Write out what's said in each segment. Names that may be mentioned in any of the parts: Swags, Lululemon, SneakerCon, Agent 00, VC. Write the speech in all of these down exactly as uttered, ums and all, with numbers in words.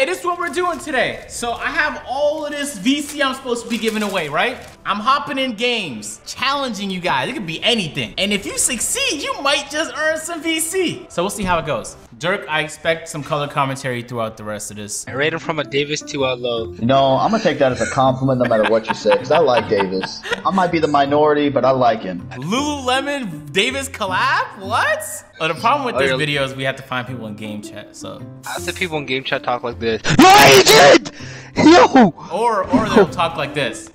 Okay, this is what we're doing today. So I have all of this V C I'm supposed to be giving away, right? I'm hopping in games, challenging you guys. It could be anything. And if you succeed, you might just earn some V C. So we'll see how it goes. Dirk, I expect some color commentary throughout the rest of this. I rate him from a Davis to a low. No, I'm gonna take that as a compliment no matter what you say, because I like Davis. I might be the minority, but I like him. Lululemon Davis collab? What? Oh, the problem with oh, this video is we have to find people in game chat, so. I said people in game chat talk like this. No, I did! No! Or, or they'll talk like this.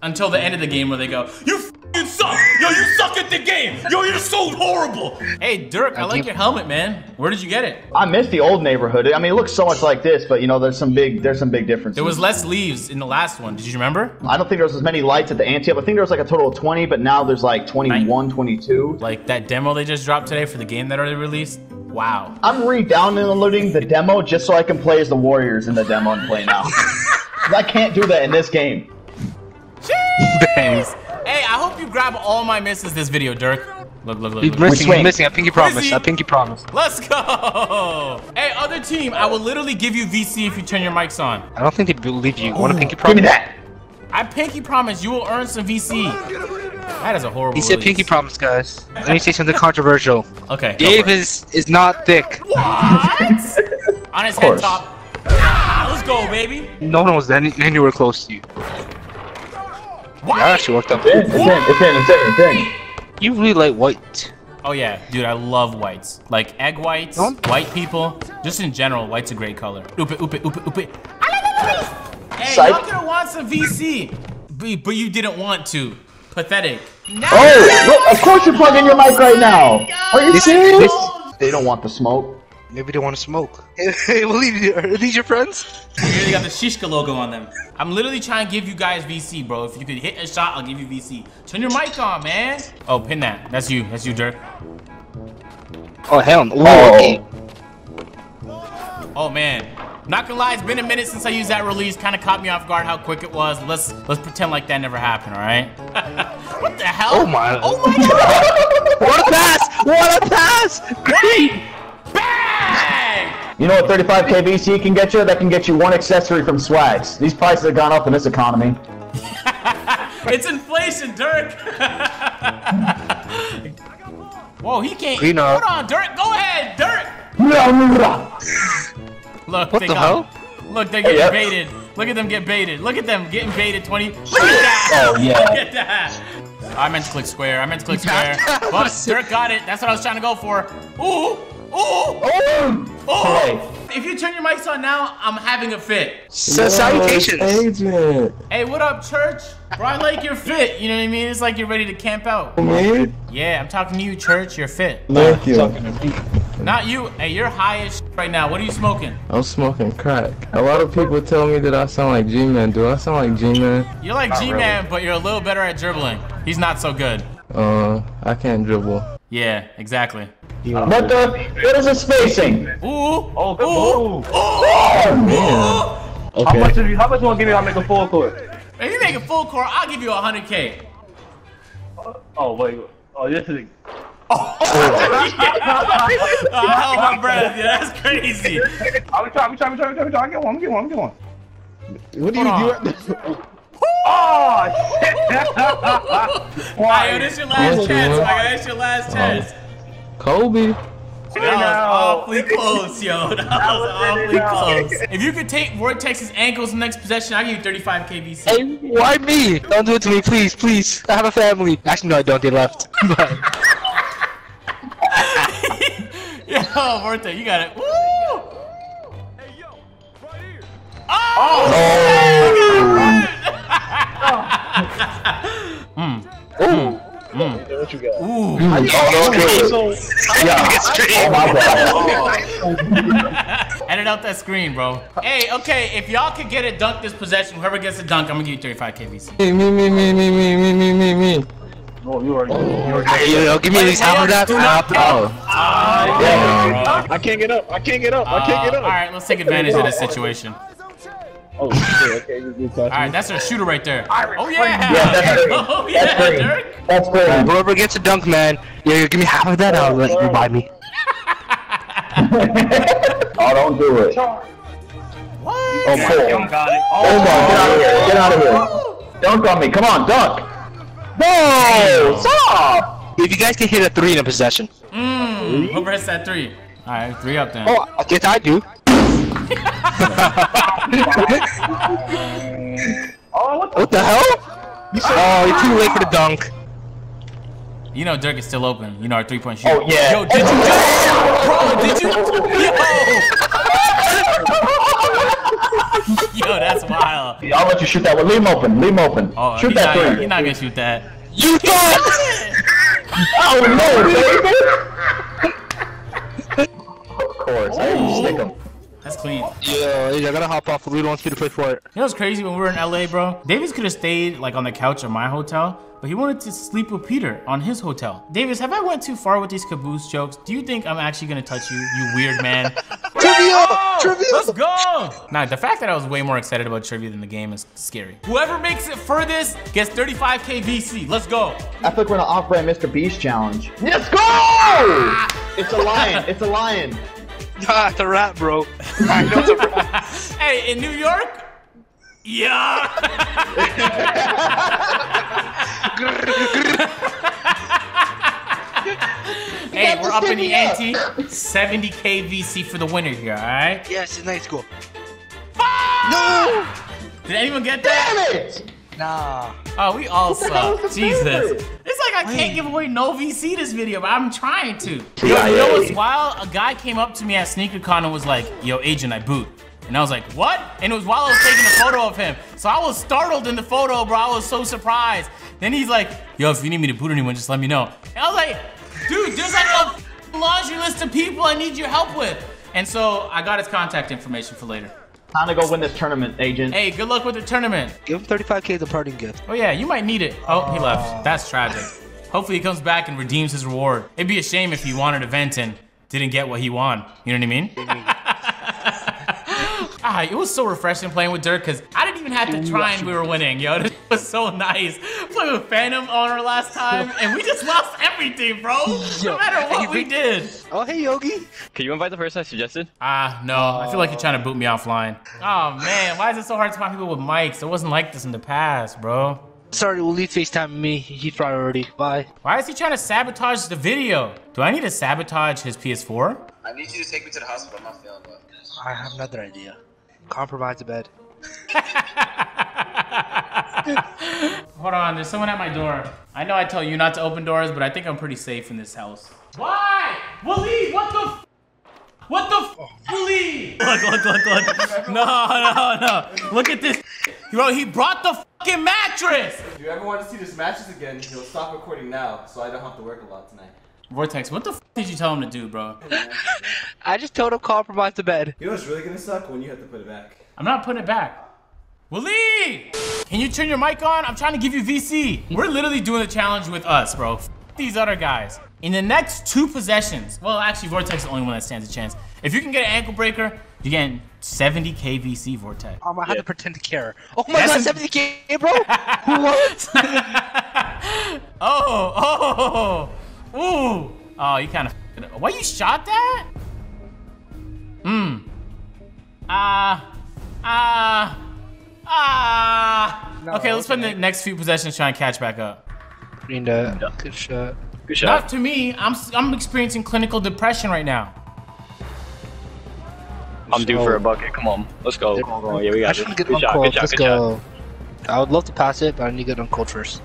Until the end of the game where they go, you f***ing suck! Yo, you suck at the game! Yo, you're so horrible! Hey, Dirk, I like your helmet, man. Where did you get it? I miss the old neighborhood. I mean, it looks so much like this, but you know, there's some big there's some big differences. There was less leaves in the last one. Did you remember? I don't think there was as many lights at the ante up. I think there was like a total of twenty, but now there's like twenty-one, twenty-two. Like that demo they just dropped today for the game that already released? Wow. I'm re-downloading the demo just so I can play as the Warriors in the demo and play now. I can't do that in this game. Thanks. Hey, I hope you grab all my misses this video, Dirk. Look, look, look. He's missing, he's missing. I pinky promise. I pinky promise. Let's go. Hey, other team, I will literally give you V C if you turn your mics on. I don't think they believe you. Ooh, want a pinky promise? Give me that. I pinky promise you will earn some V C. That is a horrible He said release. Pinky promise, guys. Let me say something controversial. Okay. Dave is, is not thick. What? On his head top. Ah, let's go, baby. No one was any, anywhere close to you. What? I actually worked up. It's in, it's in, it's in, it's in, it's in. You really like white. Oh yeah, dude, I love whites. Like egg whites, huh? White people. Just in general, white's a great color. Oop it, oop it, oop it, oop it. Hey, y'all gonna want some V C, but, but you didn't want to. Pathetic. No, oh, no, of course you're plugging your mic right now. Are you serious? They don't want the smoke. Maybe they want to smoke. Hey, are these your friends? They really got the Shishka logo on them. I'm literally trying to give you guys V C, bro. If you could hit a shot, I'll give you V C. Turn your mic on, man. Oh, pin that. That's you. That's you, Dirk. Oh, hell no. Oh. Oh, man. Not gonna lie, it's been a minute since I used that release. Kind of caught me off guard how quick it was. Let's let's pretend like that never happened, all right? What the hell? Oh, my. Oh, my God. What a pass. What a pass. Great. You know what thirty-five K V C can get you? That can get you one accessory from Swags. These prices have gone up in this economy. It's inflation, Dirk. Whoa, he can't. Clean up. Hold on, Dirk. Go ahead, Dirk. Look, what they the got, hell? Look, they get hey, baited. Yep. Look at them get baited. Look at them getting baited. twenty. Look at that. Oh, yeah. Look at that. I meant to click square. I meant to click square. But Dirk got it. That's what I was trying to go for. Ooh. Oh! Oh! Oh! Hey. If you turn your mics on now, I'm having a fit. Yes, salutations. Agent. Hey, what up, church? Bro, I like your fit. You know what I mean? It's like you're ready to camp out. Me? Yeah, I'm talking to you, church. You're fit. Thank you. Not you. Hey, you're high as shit right now. What are you smoking? I'm smoking crack. A lot of people tell me that I sound like G-Man. Do I sound like G-Man? You're like G-Man, really. But you're a little better at dribbling. He's not so good. Uh, I can't dribble. Yeah, exactly. What the? What is this spacing? Ooh! Oh, good move! Ooh! Oh, ooh. Okay. How much do you? How much you want to give me? I'll make a full court. If you make a full court, I'll give you a hundred k. Oh wait! Oh, this is. Oh, I held my breath. Yeah, that's crazy. I'm trying. I'm trying. I'm trying. I'm trying. Get one. Get one. Get one. What do Hold you do? Oh shit! Why? Right, this is your last chance. Right, this is your last chance. Kobe. That was awfully close, yo. That was awfully close. If you could take Vortex's ankles in the next possession, I'll give you thirty-five K V C. Hey, why me? Don't do it to me, please, please. I have a family. Actually, no, I don't. They left. Yo, Vortex, you got it. Woo! Hey, yo, right here. Oh! Oh. Hey, mm. Mm. Mm. What you got? Ooh. Mm. Oh, yeah. Edit out that screen, bro. Hey, okay, if y'all could get a dunk this possession, whoever gets a dunk, I'm gonna give you thirty-five K V C. Hey, me, me, me, me, me, me, me, me, me. Oh, you already. Oh. You already. Hey, yo, yo, give me these hammer that. I can't get up. I can't get up. Uh, I can't get up. All right, let's take advantage of this situation. Oh, shit, okay. All right, that's our shooter right there. Oh, yeah. Yeah, that's great. Oh, yeah, that's great. Dirk. That's great. Whoever gets a dunk, man, yeah, give me half of that. I'll let you buy me. Oh, don't do it. What? Oh, cool. Young got it. Oh, oh my God. Get out of here. Get out of here. Dunk on me. Come on, dunk. No! Stop! If you guys can hit a three in a possession. Mmm. Whoever hits that three. Alright, three up then. Oh, I guess I do. Oh, what the, what the hell? You said, oh, you're too late for the dunk. You know Dirk is still open. You know our three-point shooter. Oh, yeah. Yo, did you just... Bro, did you... Yo! Yo, that's wild. I'll let you shoot that one. Leave him open. Leave him open. Oh, shoot that not, three. You're not gonna shoot that. You thought... Oh, no, baby! Of course. Oh. I didn't stick him. That's clean. Yeah, I gotta hop off. We don't want you to play for it. You know what's crazy? When we were in L A, bro, Davis could have stayed like on the couch at my hotel, but he wanted to sleep with Peter on his hotel. Davis, have I went too far with these caboose jokes? Do you think I'm actually gonna touch you, you weird man? Trivia! Trivia! Let's go! Nah, the fact that I was way more excited about trivia than the game is scary. Whoever makes it furthest gets thirty-five K V C. Let's go! I feel like we're in an off-brand Mister Beast challenge. Let's go! Ah! It's a lion. It's a lion. Ah, it's a rat, bro. Hey, in New York? Yeah. Hey, we're up in the ante. seventy K V C for the winner here, all right? Yes, it's nice goal. No! Did anyone get that? Damn it! Nah. Oh, we all suck. Jesus. Favorite. It's like I can't Wait. give away no V C this video, but I'm trying to. Yo, you know what's wild? A guy came up to me at SneakerCon and was like, yo, Agent, I boot. And I was like, what? And it was while I was taking a photo of him. So I was startled in the photo, bro. I was so surprised. Then he's like, yo, if you need me to boot anyone, just let me know. And I was like, dude, there's like a laundry list of people I need your help with. And so I got his contact information for later. Time to go win this tournament, Agent. Hey, good luck with the tournament. Give him thirty-five K as a parting gift. Oh yeah, you might need it. Oh, he left. That's tragic. Hopefully he comes back and redeems his reward. It'd be a shame if he won an event and didn't get what he won. You know what I mean? Ah, it was so refreshing playing with Dirk because I didn't even have to try and we were winning, yo. This was so nice. Played with Phantom on our last time and we just lost everything, bro. No matter what we did. Oh, hey, Yogi. Can you invite the person I suggested? Ah, uh, no. Oh. I feel like you're trying to boot me offline. Oh, man. Why is it so hard to find people with mics? It wasn't like this in the past, bro. Sorry, we'll need FaceTime me. He's priority. Bye. Why is he trying to sabotage the video? Do I need to sabotage his P S four? I need you to take me to the hospital. I'm not feeling well. I have another idea. Compromise the bed. Hold on, there's someone at my door. I know I tell you not to open doors, but I think I'm pretty safe in this house. Why? Waleed, what the f What the f oh. Waleed? Look, look, look, look. No, no, no. Look at this. Bro, he brought the fucking mattress. If you ever want to see this mattress again, he'll stop recording now, so I don't have to work a lot tonight. Vortex, what the f did you tell him to do, bro? I just told him compromise the bed. You know what's really gonna suck? When you have to put it back. I'm not putting it back. Waleed! Can you turn your mic on? I'm trying to give you V C. We're literally doing the challenge with us, bro. F these other guys. In the next two possessions, well, actually, Vortex is the only one that stands a chance. If you can get an ankle breaker, you're getting seventy K V C, Vortex. Um, I had yeah. to pretend to care. Oh my That's god, seventy K, bro? What? oh, oh. Ooh! Oh, you kind of. Why you shot that? Hmm. Ah. Uh, ah. Uh, ah. Uh. No, okay, let's spend the next few possessions trying to catch back up. Green dot. Good shot. Good shot. Not to me. I'm I'm experiencing clinical depression right now. I'm due for a bucket. Come on, let's go. Come on, come on. Yeah, we got it. Good, good shot. Good shot. Let's good go. Shot. I would love to pass it, but I need to get on court first.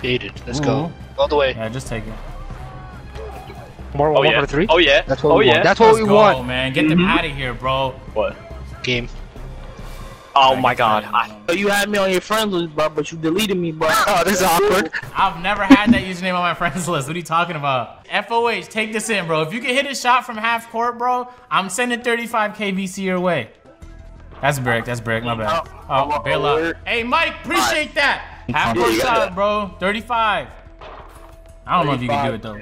Baited. Let's Ooh. go. All the way. Yeah, just take it. More oh, one yeah. for three? Oh yeah. That's what oh, we yeah. want. That's what Let's we go, want. man. Get mm-hmm. them out of here, bro. What? Game. Oh my god. I... You had me on your friends list, bro, but you deleted me, bro. Oh, this is awkward. I've never had that username on my friends list. What are you talking about? F O H, take this in, bro. If you can hit a shot from half court, bro, I'm sending thirty-five K V C your way. That's Brick. That's Brick. My bad. Oh, bail out. Hey, Mike, appreciate that. Half court shot, bro. thirty-five. I don't know if you can do it though.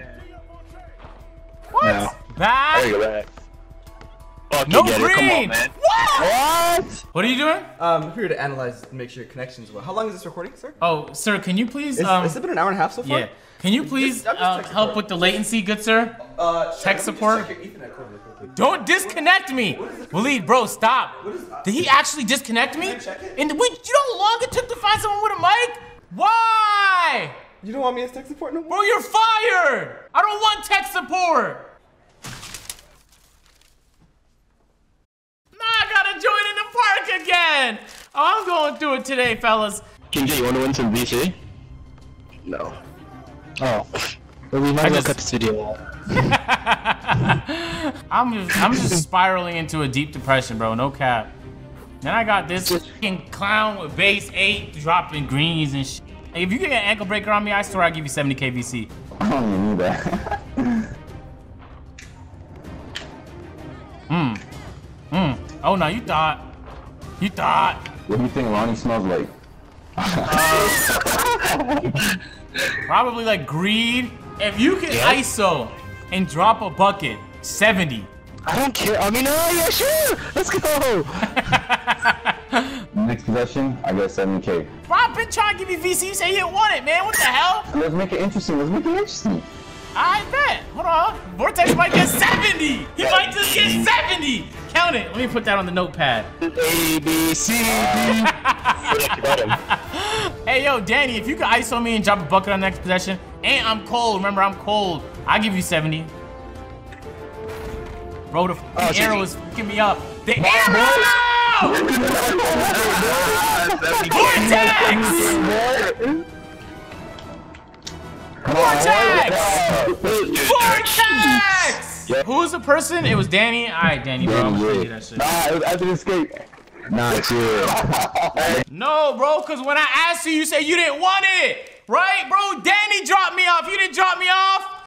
What? No. Back. Back. fucking no get green. It. Come on, man. What? What? What are you doing? Um, I'm here to analyze, to make sure your connections well. How long is this recording, sir? Oh, sir, can you please? It's, um, it's been an hour and a half so far. Yeah. Can you please just, uh, help with the latency, good sir? Uh, sure, tech support. Don't disconnect me, Waleed, bro. Stop. Did he actually disconnect me? And we, you know how long it took to find someone with a mic? Why? You don't want me as tech support no more? Bro, you're fired! I don't want tech support! Now I gotta join in the park again! Oh, I'm going through it today, fellas. Kinja, you wanna win some V C? No. Oh. Well, we might as well cut the studio off. I'm just, I'm just spiraling into a deep depression, bro. No cap. Then I got this fucking clown with base eight dropping greens and shit. If you get an ankle breaker on me, I swear I'll give you seventy K V C. I don't even need that. Mmm. Mmm. Oh, no, you thought. You thought. What do you think Lonnie smells like? Probably like greed. If you can yeah. I S O and drop a bucket, seventy. I don't care. I mean, oh, yeah, sure. Let's go. Next possession, I got seventy K. Bro, I've been trying to give you V C. You say you didn't want it, man. What the hell? Let's make it interesting. Let's make it interesting. I bet. Hold on. Vortex might get seventy. He might just get seventy. Count it. Let me put that on the notepad. A, B, C, D. Hey, yo, Danny, if you could I S O me and drop a bucket on the next possession, and I'm cold. Remember, I'm cold. I'll give you seventy. Bro, the oh, arrow is f***ing me up. The arrow! Vortex! Vortex! Vortex! Who was the person? It was Danny? Alright, Danny, bro. I'm gonna do that shit. Nah, it was after the escape. Nah, it's you. No, bro, because when I asked you, you said you didn't want it. Right, bro? Danny dropped me off. You didn't drop me off.